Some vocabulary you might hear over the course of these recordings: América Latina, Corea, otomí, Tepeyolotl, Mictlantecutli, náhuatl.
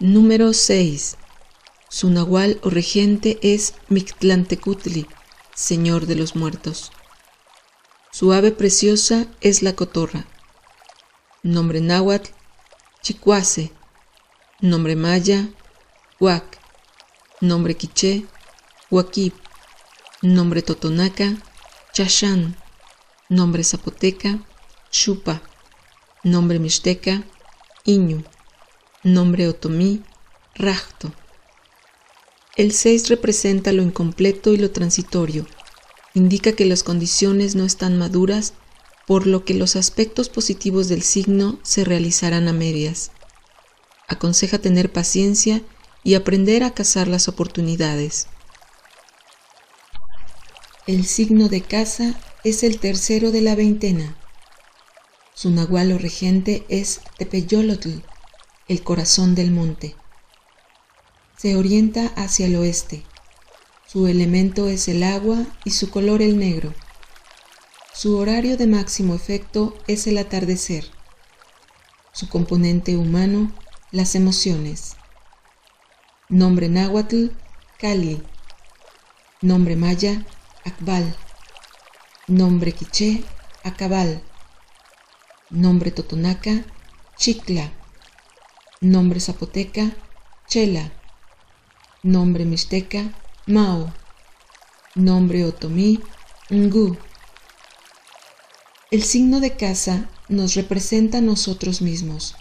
Número 6. Su nahual o regente es Mictlantecutli, señor de los muertos. Su ave preciosa es la cotorra. Nombre náhuatl, chicuase. Nombre maya, huac. Nombre quiché, huaquip. Nombre totonaca, chachán. Nombre zapoteca, chupa. Nombre mixteca, iñu. Nombre otomí, rajto. El 6 representa lo incompleto y lo transitorio. Indica que las condiciones no están maduras, por lo que los aspectos positivos del signo se realizarán a medias. Aconseja tener paciencia y aprender a cazar las oportunidades. El signo de caza es el tercero de la veintena. Su nahual o regente es Tepeyolotl, el corazón del monte. Se orienta hacia el oeste. Su elemento es el agua y su color el negro. Su horario de máximo efecto es el atardecer. Su componente humano, las emociones. Nombre náhuatl, Cali. Nombre maya, Akbal. Nombre quiché, Acabal. Nombre totonaca, Chicla. Nombre zapoteca, Chela. Nombre mixteca, Mao. Nombre otomí, Ngú. El signo de caza nos representa a nosotros mismos.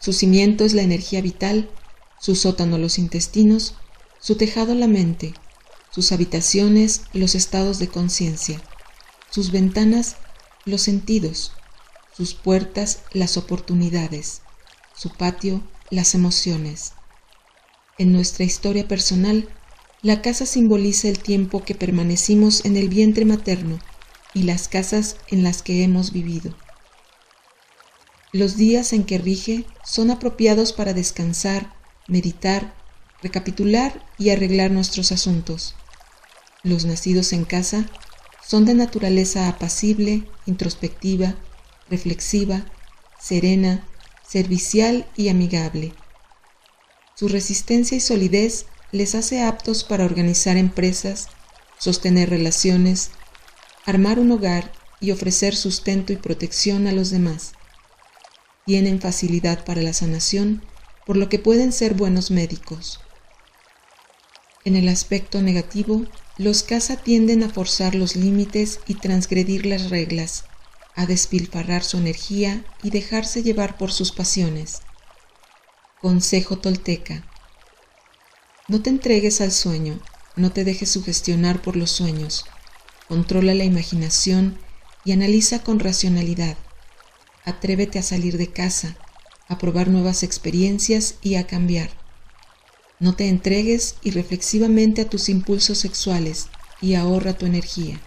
Su cimiento es la energía vital, su sótano los intestinos, su tejado la mente, sus habitaciones los estados de conciencia, sus ventanas los sentidos, sus puertas las oportunidades, su patio las emociones. En nuestra historia personal, la caza simboliza el tiempo que permanecimos en el vientre materno y las casas en las que hemos vivido. Los días en que rige son apropiados para descansar, meditar, recapitular y arreglar nuestros asuntos. Los nacidos en casa son de naturaleza apacible, introspectiva, reflexiva, serena, servicial y amigable. Su resistencia y solidez les hace aptos para organizar empresas, sostener relaciones, armar un hogar y ofrecer sustento y protección a los demás. Tienen facilidad para la sanación, por lo que pueden ser buenos médicos. En el aspecto negativo, los caza tienden a forzar los límites y transgredir las reglas, a despilfarrar su energía y dejarse llevar por sus pasiones. Consejo tolteca. No te entregues al sueño, no te dejes sugestionar por los sueños. Controla la imaginación y analiza con racionalidad. Atrévete a salir de casa, a probar nuevas experiencias y a cambiar. No te entregues irreflexivamente a tus impulsos sexuales y ahorra tu energía.